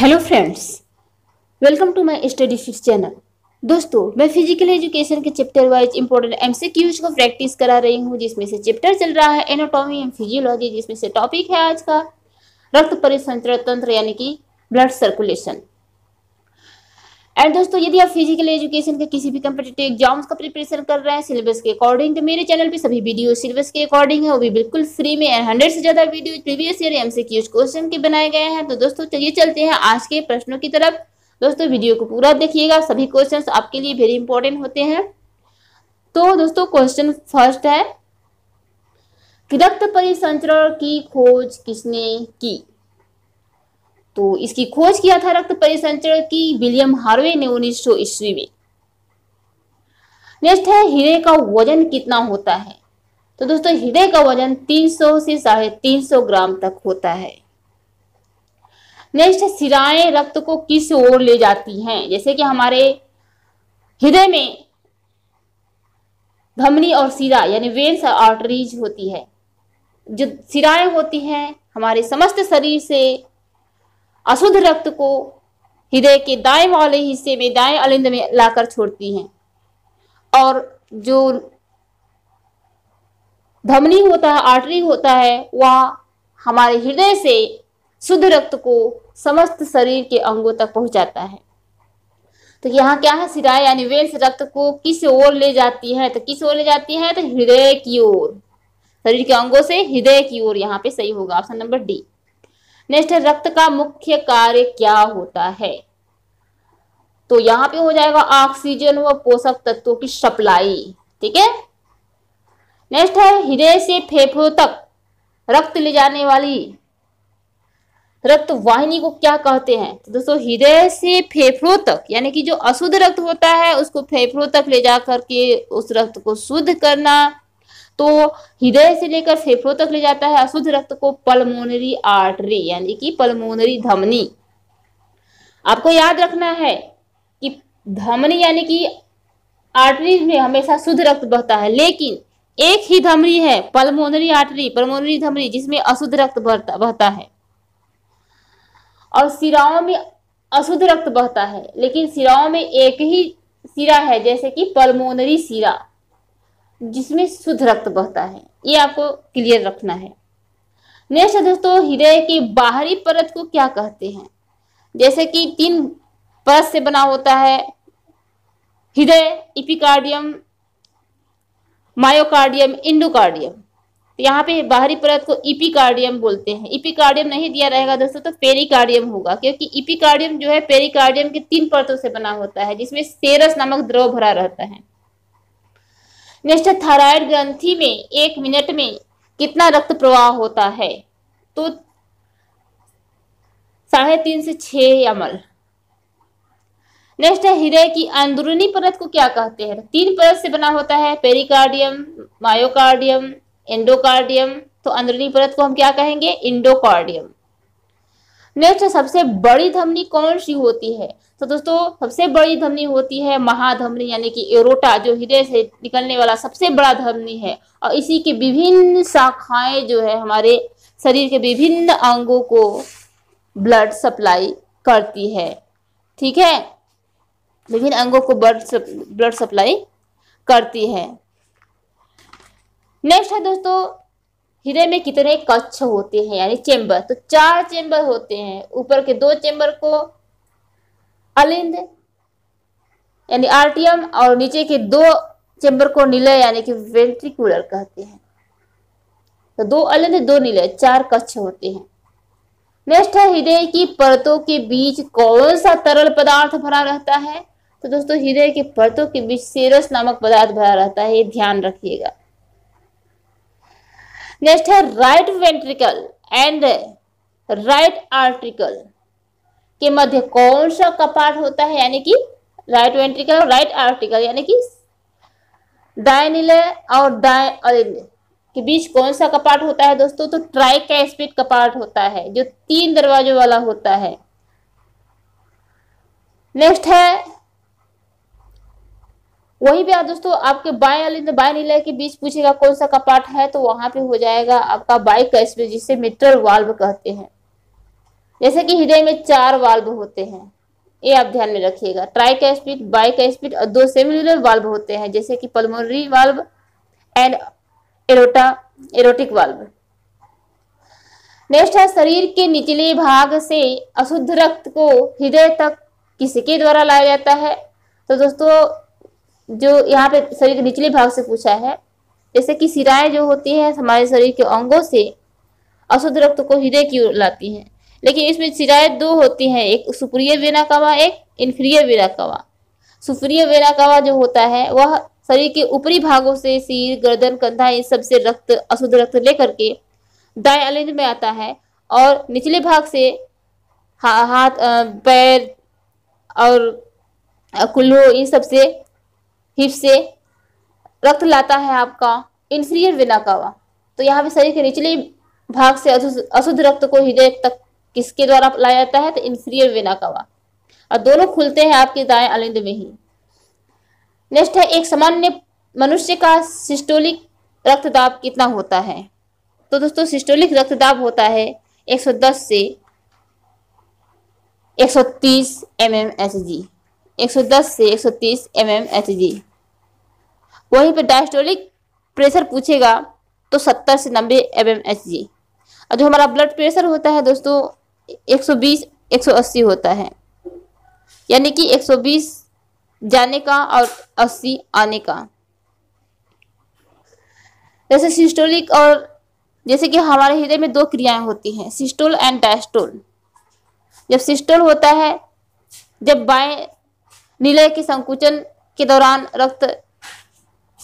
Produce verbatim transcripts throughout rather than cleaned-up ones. Hello friends, welcome to my study fit channel. दोस्तों, मैं physical education के chapter wise important MCQs को practice करा रही हूँ, जिसमें से चैप्टर चल रहा है एनाटॉमी एंड फिजियोलॉजी, जिसमें से टॉपिक है आज का रक्त परिसंचरण तंत्र यानी कि ब्लड सर्कुलेशन। एंड दोस्तों, यदि आप फिजिकल एजुकेशन के किसी भी कम्पिटेटिव एग्जाम्स का प्रिपरेशन कर रहे हैं सिलेबस के अकॉर्डिंग, तो मेरे चैनल पे सभी वीडियो सिलेबस के अकॉर्डिंग है, वो भी बिल्कुल फ्री में। एंड हंड्रेड से ज्यादा video previous year MCQs question के बनाए गए हैं। तो दोस्तों, चलिए चलते हैं आज के प्रश्नों की तरफ। दोस्तों, वीडियो को पूरा देखिएगा, सभी क्वेश्चन आपके लिए वेरी इंपॉर्टेंट होते हैं। तो दोस्तों, क्वेश्चन फर्स्ट है कि रक्त परिसंचरण की खोज किसने की? तो इसकी खोज किया था रक्त परिसंचरण की विलियम हार्वे ने उन्नीस सौ ईस्वी में। नेक्स्ट है, हीरे का वजन कितना होता है? तो दोस्तों, हीरे का वजन तीन सौ से साढ़े तीन सौ ग्राम तक होता है। नेक्स्ट है, सिराएं रक्त को किस ओर ले जाती हैं? जैसे कि हमारे हृदय में धमनी और सिरा यानी वेन्स और आर्टरीज होती है। जो सिराएं होती हैं हमारे समस्त शरीर से अशुद्ध रक्त को हृदय के दाएं वाले हिस्से में दाएं अलिंद में लाकर छोड़ती हैं, और जो धमनी होता है, आर्टरी होता है, वह हमारे हृदय से शुद्ध रक्त को समस्त शरीर के अंगों तक पहुंचाता है। तो यहाँ क्या है, सिराएं यानी वेन्स रक्त को किस ओर ले जाती है? तो किस ओर ले जाती है? तो हृदय की ओर, शरीर के अंगों से हृदय की ओर। यहाँ पे सही होगा ऑप्शन नंबर डी। नेक्स्ट है, रक्त का मुख्य कार्य क्या होता है? तो यहाँ पे हो जाएगा ऑक्सीजन व पोषक तत्वों की सप्लाई, ठीक है। नेक्स्ट है, हृदय से फेफड़ों तक रक्त ले जाने वाली रक्त वाहिनी को क्या कहते हैं? तो दोस्तों, हृदय से फेफड़ों तक यानी कि जो अशुद्ध रक्त होता है उसको फेफड़ों तक ले जाकर के उस रक्त को शुद्ध करना। तो हृदय से लेकर फेफड़ों तक ले जाता है अशुद्ध रक्त को पल्मोनरी आर्टरी यानी कि पल्मोनरी धमनी। आपको याद रखना है कि धमनी यानी कि आर्टरी में हमेशा शुद्ध रक्त बहता है, लेकिन एक ही धमनी है पल्मोनरी आर्टरी, पल्मोनरी धमनी, जिसमें अशुद्ध रक्त बहता बहता है। और सिराओं में अशुद्ध रक्त बहता है, लेकिन सिराओं में एक ही सिरा है, जैसे कि पल्मोनरी सिरा, जिसमें शुद्ध रक्त बहता है। ये आपको क्लियर रखना है। नेक्स्ट दोस्तों, हृदय की बाहरी परत को क्या कहते हैं? जैसे कि तीन परत से बना होता है हृदय, एपिकार्डियम, मायोकार्डियम, इंडोकार्डियम। तो यहाँ पे बाहरी परत को एपिकार्डियम बोलते हैं। एपिकार्डियम नहीं दिया रहेगा दोस्तों, तो पेरिकार्डियम होगा, क्योंकि एपिकार्डियम जो है पेरिकार्डियम के तीन परतों से बना होता है, जिसमें सेरस नामक द्रव भरा रहता है। नेक्स्ट, थायराइड ग्रंथि में एक मिनट में कितना रक्त प्रवाह होता है? तो साढ़े तीन से छह एमएल। नेक्स्ट है, हृदय की अंदरूनी परत को क्या कहते हैं? तीन परत से बना होता है पेरिकार्डियम, मायोकार्डियम, एंडोकार्डियम। तो अंदरूनी परत को हम क्या कहेंगे? इंडोकार्डियम। नेक्स्ट, सबसे बड़ी धमनी कौन सी होती है? तो दोस्तों, सबसे बड़ी धमनी होती है महाधमनी यानी कि एरोटा, जो हृदय से निकलने वाला सबसे बड़ा धमनी है, और इसी के विभिन्न शाखाएं जो है हमारे शरीर के विभिन्न अंगों को ब्लड सप्लाई करती है, ठीक है, विभिन्न अंगों को ब्लड ब्लड सप्लाई करती है। नेक्स्ट है दोस्तों, हृदय में कितने कक्ष होते हैं यानी चेंबर? तो चार चेंबर होते हैं। ऊपर के दो चेंबर को अलिंद यानी आर्टियम और नीचे के दो चेंबर को निलय यानी कि वेंट्रिकुलर कहते हैं। तो दो अलिंद दो निलय, चार कक्ष होते हैं। नेक्स्ट है, हृदय की परतों के बीच कौन सा तरल पदार्थ भरा रहता है? तो दोस्तों, हृदय के परतों के बीच सेरस नामक पदार्थ भरा रहता है, ये ध्यान रखिएगा। नेक्स्ट है, right ventricle and right article के मध्य कौन सा कपाट होता है? यानी कि राइट वेंट्रिकल और राइट आर्टिकल यानी कि दाएं निलय और दाएं अलिंद के बीच कौन सा कपाट होता है दोस्तों? तो ट्राइकैस्पिड कपाट होता है, जो तीन दरवाजों वाला होता है। नेक्स्ट है, वही भी दोस्तों आपके बाएं अलिंद बाएं निलय के बीच पूछेगा कौन सा कपाट है, तो वहां पे हो जाएगा आपका बाइक, जिसे मिट्रल वाल्व कहते हैं। जैसे कि हृदय में चार वाल्व होते हैं, ये आप ध्यान में रखिएगा, ट्राई कैस्पिड, बाई कैस्पिड और दो सेमिलर वाल्व होते हैं जैसे कि pulmonary valve and aorta aortic valve. Next है शरीर के निचले भाग से अशुद्ध रक्त को हृदय तक किसके द्वारा लाया जाता है? तो दोस्तों जो यहाँ पे शरीर के निचले भाग से पूछा है, जैसे कि सिराएं जो होती है हमारे शरीर के अंगों से अशुद्ध रक्त को हृदय की ओर लाती है, लेकिन इसमें सिराएं दो होती हैं, एक सुप्रिय वेना कवा, एक inferior vena cava. Superior vena cava जो होता है वह शरीर के ऊपरी भागों से सिर, गर्दन, कंधा, इन सब से रक्त, अशुद्ध रक्त लेकर के दाएं अलिंद में आता है, और निचले भाग से हा, हाथ, पैर और कुल्हों, इन सब से, हिप से रक्त लाता है आपका इन्फीरियर वेना कवा। तो यहाँ पे शरीर के निचले भाग से अशुद्ध रक्त को हृदय तक किसके द्वारा लाया जाता है? तो इन्फीरियर वेना कवा, और दोनों खुलते हैं आपके दाएं अलिंद में ही। नेक्स्ट है, एक सामान्य मनुष्य का सिस्टोलिक रक्तदाब कितना होता है? तो दोस्तों सिस्टोलिक रक्तदाब होता है एक सौ दस से एक सौ तीस एमएमएचजी, एक सौ दस से एक सौ तीस एमएमएचजी। वहीं पे डायस्टोलिक प्रेशर पूछेगा तो सत्तर से नब्बे एमएमएचजी, और जो हमारा ब्लड प्रेशर होता है दोस्तों एक सौ बीस एक सौ अस्सी होता है, यानी कि एक सौ बीस जाने का और अस्सी आने का। जैसे सिस्टोलिक और जैसे कि हमारे हृदय में दो क्रियाएं होती हैं, सिस्टोल एंड डायस्टोल। जब सिस्टोल होता है, जब बाएं निलय के संकुचन के दौरान रक्त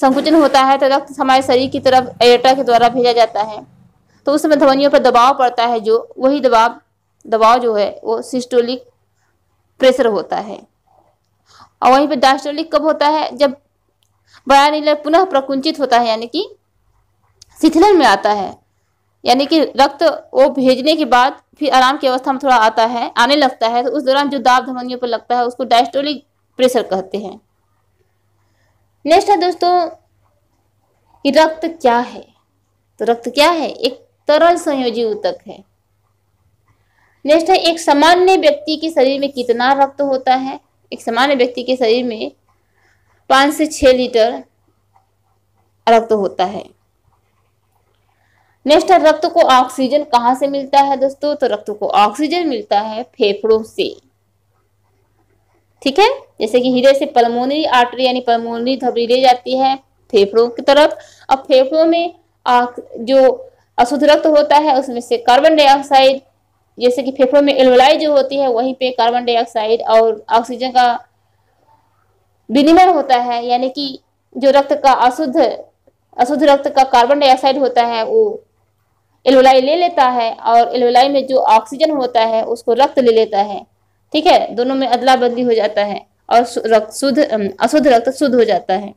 संकुचन होता है तो रक्त हमारे शरीर की तरफ एयटा के द्वारा भेजा जाता है, तो उस समय ध्वनियों पर दबाव पड़ता है, जो वही दबाव दबाव जो है वो सिस्टोलिक प्रेशर होता है। और वहीं पर डायस्टोलिक कब होता है? जब बायां निलय पुनः प्रकुंचित होता है, यानी कि शिथिलन में आता है, यानी कि रक्त वो भेजने के बाद फिर आराम की अवस्था में थोड़ा आता है, आने लगता है, तो उस दौरान जो दाब धमनियों पर लगता है उसको डायस्टोलिक प्रेशर कहते हैं। नेक्स्ट है दोस्तों कि रक्त क्या है? तो रक्त क्या है? एक तरल संयोजी ऊतक है। नेक्स्ट है, एक सामान्य व्यक्ति के शरीर में कितना रक्त होता है? एक सामान्य व्यक्ति के शरीर में पाँच से छः लीटर रक्त होता है। नेक्स्ट है, रक्त को ऑक्सीजन कहाँ से मिलता है दोस्तों? तो रक्त को ऑक्सीजन मिलता है फेफड़ों से, ठीक है। जैसे कि हृदय से पल्मोनरी आर्टरी यानी पल्मोनरी धमनी ले जाती है फेफड़ों की तरफ, और फेफड़ों में जो अशुद्ध रक्त होता है उसमें से कार्बन डाइऑक्साइड, जैसे कि फेफड़ों में एल्वोलाई जो होती है वहीं पे कार्बन डाइऑक्साइड और ऑक्सीजन का विनिमय होता है, यानी कि जो रक्त का अशुद्ध अशुद्ध रक्त का कार्बन डाइऑक्साइड होता है वो एल्वोलाई ले लेता है, और एल्वोलाई में जो ऑक्सीजन होता है उसको रक्त ले लेता है, ठीक है। दोनों में अदला बदली हो जाता है और रक्त शुद्ध अशुद्ध रक्त शुद्ध हो जाता है।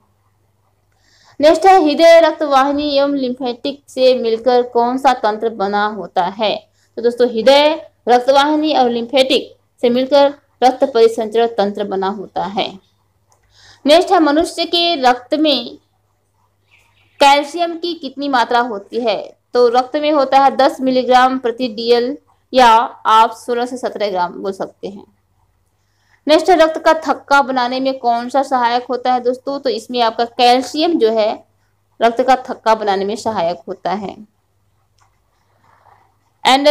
नेक्स्ट है, हृदय रक्तवाहिनी एवं लिम्फेटिक से मिलकर कौन सा तंत्र बना होता है? तो दोस्तों हृदय रक्तवाहिनी और लिम्फेटिक से मिलकर रक्त परिसंचरण तंत्र बना होता है। नेक्स्ट है, मनुष्य के रक्त में कैल्शियम की कितनी मात्रा होती है? तो रक्त में होता है दस मिलीग्राम प्रति डीएल, या आप सोलह से सत्रह ग्राम बोल सकते हैं। नेक्स्ट है, रक्त का थक्का बनाने में कौन सा सहायक होता है दोस्तों? तो इसमें आपका कैल्शियम जो है रक्त का थक्का बनाने में सहायक होता है। एंड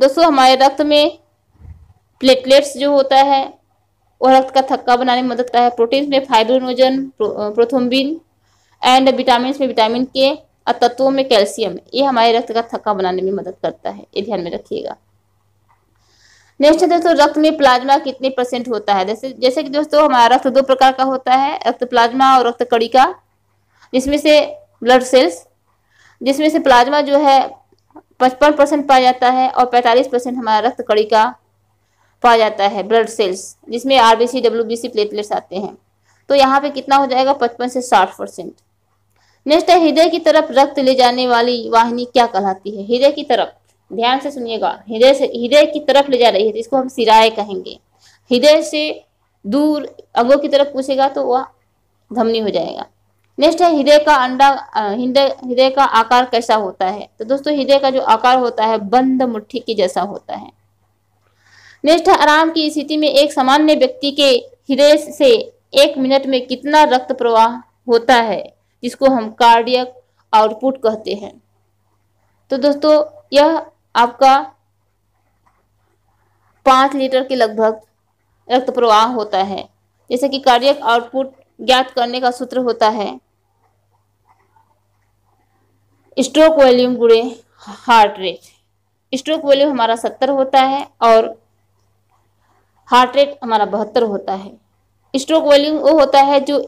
दोस्तों हमारे रक्त में प्लेटलेट्स जो होता है वह रक्त का थक्का बनाने में मदद करता है। प्रोटीन्स में फाइब्रोनोजन, प्रोथ्रोम्बिन एंड विटामिन में विटामिन के, और तत्वों में कैल्शियम, ये हमारे रक्त का थक्का बनाने में मदद करता है, ये ध्यान में रखिएगा। नेक्स्ट है दोस्तों, रक्त में प्लाज्मा कितने परसेंट होता है? जैसे जैसे कि दोस्तों हमारा रक्त दो प्रकार का होता है, रक्त प्लाज्मा और रक्त कणिका, जिसमें से ब्लड सेल्स, जिसमें से प्लाज्मा जो है पचपन परसेंट पाया जाता है, और पैंतालीस परसेंट हमारा रक्त कणिका पाया जाता है ब्लड सेल्स, जिसमें आरबीसी, डब्ल्यूबीसी, प्लेटलेट्स आते हैं। तो यहाँ पे कितना हो जाएगा? पचपन से साठ परसेंट। नेक्स्ट है, हृदय की तरफ रक्त ले जाने वाली वाहिनी क्या कहलाती है? हृदय की तरफ, ध्यान से सुनिएगा, हृदय से हृदय की तरफ ले जा रही है तो इसको हम सिराएं कहेंगे। हृदय से दूर अंगों की तरफ पूछेगा तो वह धमनी हो जाएगा। नेक्स्ट है, हृदय का अंडा हृदय हृदय का आकार कैसा होता है? तो दोस्तों हृदय का जो आकार होता है बंद मुट्ठी के जैसा होता है। नेक्स्ट है आराम की स्थिति में एक सामान्य व्यक्ति के हृदय से एक मिनट में कितना रक्त प्रवाह होता है, जिसको हम कार्डियक आउटपुट कहते हैं। तो दोस्तों यह आपका पाँच लीटर के लगभग रक्त प्रवाह होता है। जैसे कि कार्डियक आउटपुट ज्ञात करने का सूत्र होता है स्ट्रोक वॉल्यूम गुणे हार्ट रेट। स्ट्रोक वॉल्यूम हमारा सत्तर होता है और हार्ट रेट हमारा बहत्तर होता है। स्ट्रोक वॉल्यूम वो होता है जो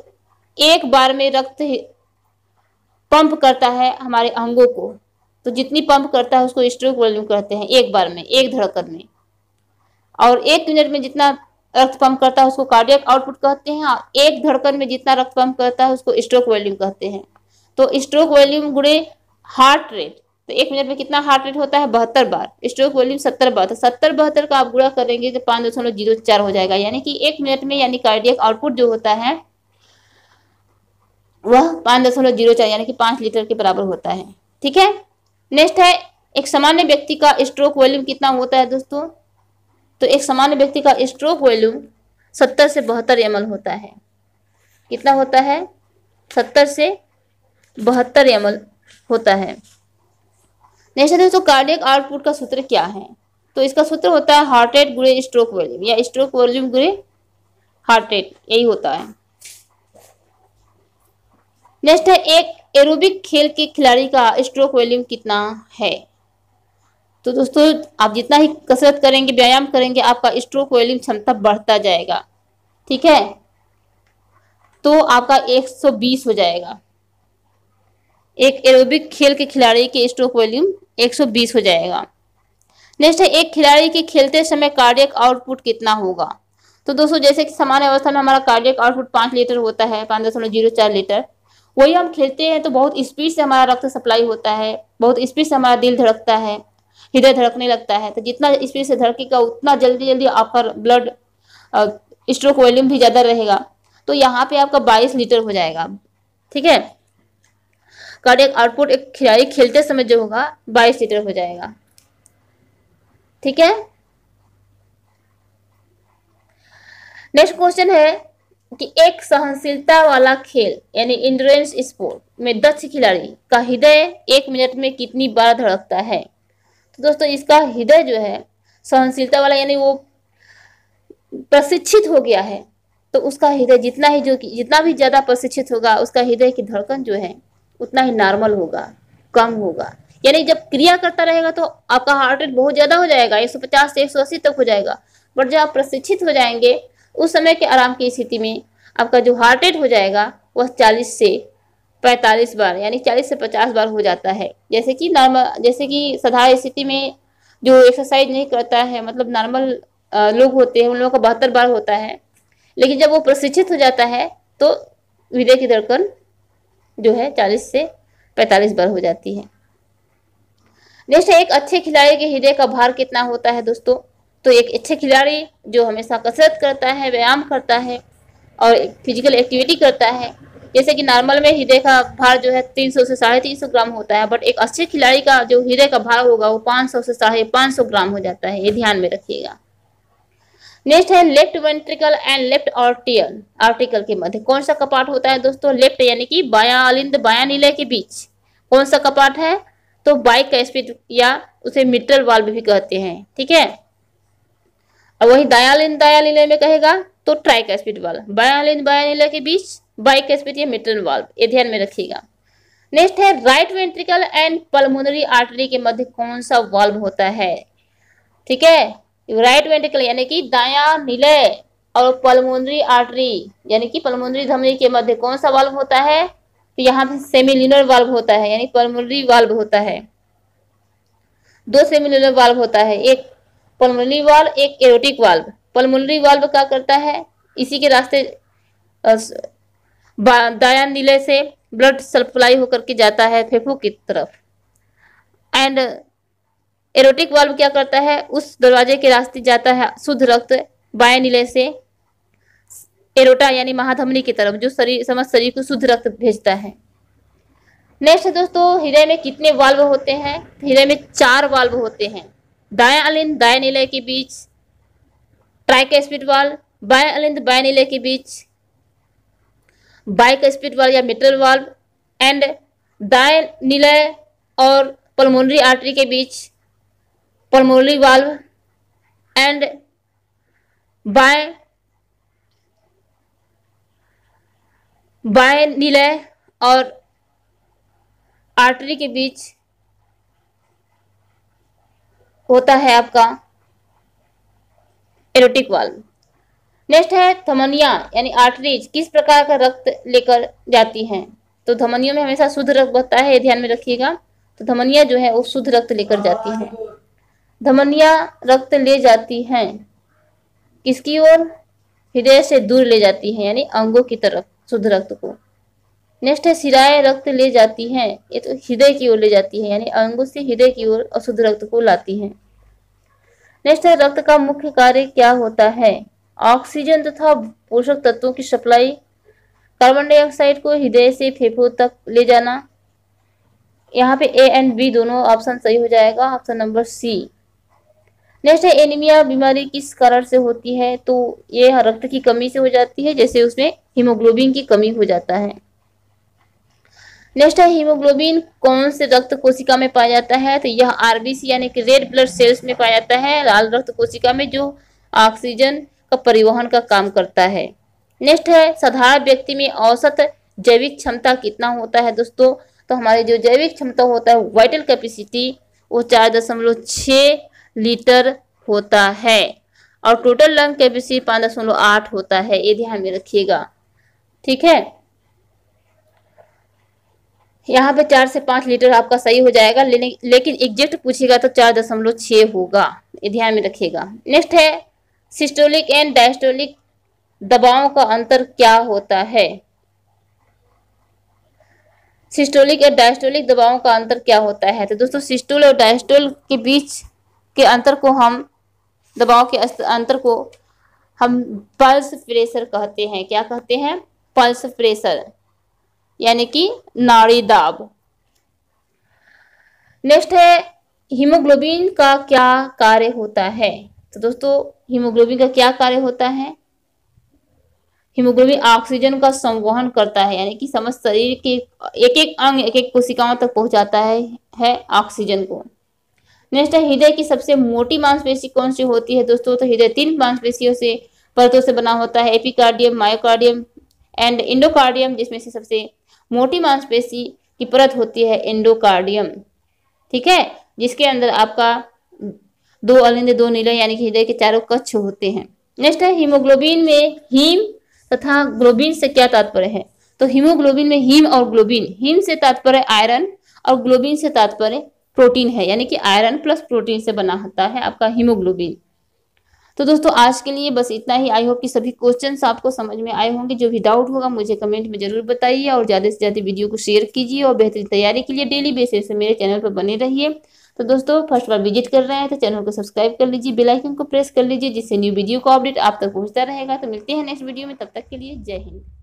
एक बार में रक्त पंप करता है हमारे अंगों को, तो जितनी पंप करता है उसको स्ट्रोक वॉल्यूम कहते हैं, एक बार में, एक धड़कन में। और एक मिनट में जितना रक्त पंप करता है उसको कार्डियक आउटपुट कहते हैं, और एक धड़कन में जितना रक्त पंप करता है उसको स्ट्रोक वॉल्यूम कहते हैं। तो स्ट्रोक वॉल्यूम गुणे हार्ट रेट, तो एक मिनट में कितना हार्ट रेट होता है, बहत्तर बार। स्ट्रोक वॉल्यूम सत्तर बार, तो सत्तर बहत्तर का आप गुणा करेंगे तो पाँच दशमलव जीरो चार हो जाएगा। यानी कि एक मिनट में यानी कार्डियक आउटपुट जो होता है वह पाँच दशमलव जीरो चार यानी कि पाँच लीटर के बराबर होता है। ठीक है, नेक्स्ट है एक सामान्य व्यक्ति का स्ट्रोक वॉल्यूम कितना होता है दोस्तों। तो एक सामान्य व्यक्ति का स्ट्रोक वॉल्यूम सत्तर से बहत्तर एम एल होता है। कितना होता है, सत्तर से बहत्तर एम एल होता है। नेक्स्ट है दोस्तों कार्डियक आउटपुट का सूत्र क्या है। तो इसका सूत्र होता है हार्ट रेट गुणे स्ट्रोक वॉल्यूम, या स्ट्रोक वॉल्यूम गुणे हार्ट रेट, यही होता है। नेक्स्ट है एक एरोबिक खेल के खिलाड़ी का स्ट्रोक वॉल्यूम कितना है। तो दोस्तों आप जितना ही कसरत करेंगे, व्यायाम करेंगे, आपका स्ट्रोक वॉल्यूम क्षमता बढ़ता जाएगा। ठीक है, तो आपका एक सौ बीस हो जाएगा। एक एरोबिक खेल के खिलाड़ी के स्ट्रोक वॉल्यूम एक सौ बीस हो जाएगा। नेक्स्ट है एक खिलाड़ी के खेलते समय कार्डियक आउटपुट कितना होगा। तो दोस्तों जैसे कि सामान्य अवस्था में हमारा कार्डियक आउटपुट पाँच लीटर होता है, पाँच दशमलव जीरो चार लीटर, वही हम खेलते हैं तो बहुत स्पीड से हमारा रक्त सप्लाई होता है, बहुत स्पीड से हमारा दिल धड़कता है, हृदय धड़कने लगता है। तो जितना स्पीड से धड़केगा उतना जल्दी जल्दी आपका ब्लड स्ट्रोक वॉल्यूम भी ज़्यादा रहेगा। तो यहाँ पे आपका बाईस लीटर हो जाएगा। ठीक है, कार्डियक आउटपुट एक खिलाड़ी खेलते समय जो होगा बाईस लीटर हो जाएगा। ठीक है, नेक्स्ट क्वेश्चन है कि एक सहनशीलता वाला खेल यानी इंड्योरेंस स्पोर्ट में दक्ष खिलाड़ी का हृदय एक मिनट में कितनी बार धड़कता है। तो दोस्तों इसका हृदय जो है सहनशीलता वाला यानी वो प्रशिक्षित हो गया है, तो उसका हृदय जितना ही जो जितना भी ज़्यादा प्रशिक्षित होगा उसका हृदय की धड़कन जो है उतना ही नॉर्मल होगा, कम होगा। यानी जब क्रिया करता रहेगा तो आपका हार्ट रेट बहुत ज़्यादा हो जाएगा, एक सौ पचास से एक सौ अस्सी तक हो जाएगा। बट जब आप प्रशिक्षित हो जाएंगे उस समय के आराम की स्थिति में आपका जो हार्ट रेट हो जाएगा वह चालीस से पैंतालीस बार यानी चालीस से पचास बार हो जाता है। जैसे कि नॉर्मल, जैसे कि साधारण स्थिति में जो एक्सरसाइज नहीं करता है, मतलब नॉर्मल लोग होते हैं, उन लोगों का बहत्तर बार होता है। लेकिन जब वो प्रशिक्षित हो जाता है तो हृदय की धड़कन जो है चालीस से पैंतालीस बार हो जाती है। नेक्स्ट एक अच्छे खिलाड़ी के हृदय का भार कितना होता है दोस्तों। तो एक अच्छे खिलाड़ी जो हमेशा कसरत करता है, व्यायाम करता है और फिजिकल एक्टिविटी करता है, जैसे कि नॉर्मल में हृदय का भार जो है तीन सौ से साढ़े तीन सौ ग्राम होता है, बट एक अच्छे खिलाड़ी का जो हृदय का भार होगा वो पाँच सौ से साढ़े पाँच सौ ग्राम हो जाता है, ये ध्यान में रखिएगा। नेक्स्ट है left ventricle and left atrial article के मध्य कौन सा कपाट होता है दोस्तों। लेफ्ट यानी कि बायां अलिंद बायां निलय के बीच कौन सा कपाट है, तो बाइक का स्पीड या उसे मिट्रल वाल्व भी कहते हैं। ठीक है, और वही दायां अलिंद दायां निलय में कहेगा तो ट्राइक स्पीड वाल्व। बायां अलिंद बायां निलय के बीच बाइक स्पीड या मिट्रल वाल्व, ये ध्यान में रखिएगा। नेक्स्ट है right ventricle and pulmonary artery के मध्य कौन सा वाल्व होता है। ठीक है, राइट वेंट्रिकल यानी कि दायां निलय और पल्मोनरी आर्टरी यानी कि पल्मोनरी धमनी के मध्य कौन सा वाल्व होता है, तो यहाँ पे सेमिल्यूनर वाल्व होता है यानी पल्मोनरी वाल्व होता है। दो सेमिल्यूनर वाल्व होता है, एक पल्मोनरी वाल्व, एक एरोटिक वाल्व। पल्मोनरी वाल्व क्या करता है, इसी के रास्ते दायां निलय से ब्लड सप्लाई होकर के जाता है फेफड़ों की तरफ, एंड एरोटिक वाल्व क्या करता है, उस दरवाजे के रास्ते जाता है शुद्ध रक्त बाएं निलय से एरोटा यानी महाधमनी की तरफ, जो शरीर समस्त शरीर को शुद्ध रक्त भेजता है। नेक्स्ट दोस्तों हृदय में कितने वाल्व होते हैं, हृदय में चार वाल्व होते हैं, दायां अलिंद दाएं निलय के बीच ट्राई का स्पीड वाल्व, बाएं अलिंद बाएं नीले के बीच, बाएं का स्पीड वाल्व या मिट्रल वाल्व एंड दाएं निलय और पल्मोनरी आर्टरी के बीच पल्मोनरी वाल्व एंड बाएं बाएं निलय और आर्टरी के बीच होता है आपका एरोटिक वाल्व। नेक्स्ट है धमनिया यानी आर्टरीज किस प्रकार का रक्त लेकर जाती हैं। तो धमनियों में हमेशा शुद्ध रक्त बहता है, ये ध्यान में रखिएगा। तो धमनिया जो है वो शुद्ध रक्त लेकर जाती हैं। धमनिया रक्त ले जाती हैं किसकी ओर, हृदय से दूर ले जाती हैं यानी अंगों की तरफ शुद्ध रक्त को। नेक्स्ट है सिराए रक्त ले जाती हैं, ये तो हृदय की ओर ले जाती है यानी अंगों से हृदय की ओर अशुद्ध रक्त को लाती हैं। नेक्स्ट है रक्त का मुख्य कार्य क्या होता है। ऑक्सीजन तथा पोषक तत्वों की सप्लाई, कार्बन डाइऑक्साइड को हृदय से फेफड़ों तक ले जाना। यहाँ पे ए एंड बी दोनों ऑप्शन सही हो जाएगा, ऑप्शन नंबर सी। नेक्स्ट है एनीमिया बीमारी किस कारण से होती है। तो ये रक्त की कमी से हो जाती है, जैसे उसमें हीमोग्लोबिन की कमी हो जाता है। नेक्स्ट है हीमोग्लोबिन कौन से रक्त कोशिका में पाया जाता है। तो यह आरबीसी यानी कि रेड ब्लड सेल्स में पाया जाता है, लाल रक्त कोशिका में, जो ऑक्सीजन का परिवहन का काम करता है। नेक्स्ट है साधारण व्यक्ति में औसत जैविक क्षमता कितना होता है दोस्तों। तो हमारे जो जैविक क्षमता होता है वाइटल कैपेसिटी वो चार दशमलव छः लीटर होता है और टोटल लंग कैपेसिटी पाँच दशमलव आठ होता है, ये ध्यान में रखिएगा। ठीक है, यहाँ पे चार से पाँच लीटर आपका सही हो जाएगा, लेकिन एग्जैक्ट पूछेगा तो चार दशमलव छः होगा, ये ध्यान में रखिएगा। नेक्स्ट है सिस्टोलिक एंड डायस्टोलिक दबावों का अंतर क्या होता है। सिस्टोलिक और डायस्टोलिक दबावों का अंतर क्या होता है। तो दोस्तों सिस्टोल और डायस्टोल के बीच के अंतर को हम दबाव के अंतर को हम पल्स प्रेशर कहते हैं। क्या कहते हैं, पल्स प्रेशर यानी कि नाड़ी दाब। नेक्स्ट है हीमोग्लोबिन का क्या कार्य होता है। तो दोस्तों हीमोग्लोबिन का क्या कार्य होता है। हीमोग्लोबिन ऑक्सीजन का संवहन करता है यानी कि समस्त शरीर के एक एक अंग एक एक कोशिकाओं तक पहुंचाता है है ऑक्सीजन को। नेक्स्ट है हृदय की सबसे मोटी मांसपेशी कौन सी होती है दोस्तों। तो हृदय तीन मांसपेशियों से परतों से बना होता है, एपिकार्डियम, मायोकार्डियम एंड इंडोकार्डियम, जिसमें से सबसे मोटी मांसपेशी की परत होती है एंडोकार्डियम। ठीक है, जिसके अंदर आपका दो अलिंद दो नीले यानी कि हृदय के चारों कक्ष होते हैं। नेक्स्ट है हीमोग्लोबिन में हीम तथा ग्लोबिन से क्या तात्पर्य है। तो हीमोग्लोबिन में हीम और ग्लोबिन, हीम से तात्पर्य आयरन और ग्लोबिन से तात्पर्य प्रोटीन है, यानी कि आयरन प्लस प्रोटीन से बना होता है आपका हीमोग्लोबिन। तो दोस्तों आज के लिए बस इतना ही। आई होप कि सभी क्वेश्चंस आपको समझ में आए होंगे। जो भी डाउट होगा मुझे कमेंट में जरूर बताइए और ज़्यादा से ज़्यादा वीडियो को शेयर कीजिए और बेहतरीन तैयारी के लिए डेली बेसिस से मेरे चैनल पर बने रहिए। तो दोस्तों फर्स्ट बार विजिट कर रहे हैं तो चैनल को सब्सक्राइब कर लीजिए, बेल आइकन को प्रेस कर लीजिए, जिससे न्यू वीडियो का अपडेट आप तक पहुँचता रहेगा। तो मिलते हैं नेक्स्ट वीडियो में, तब तक के लिए जय हिंद।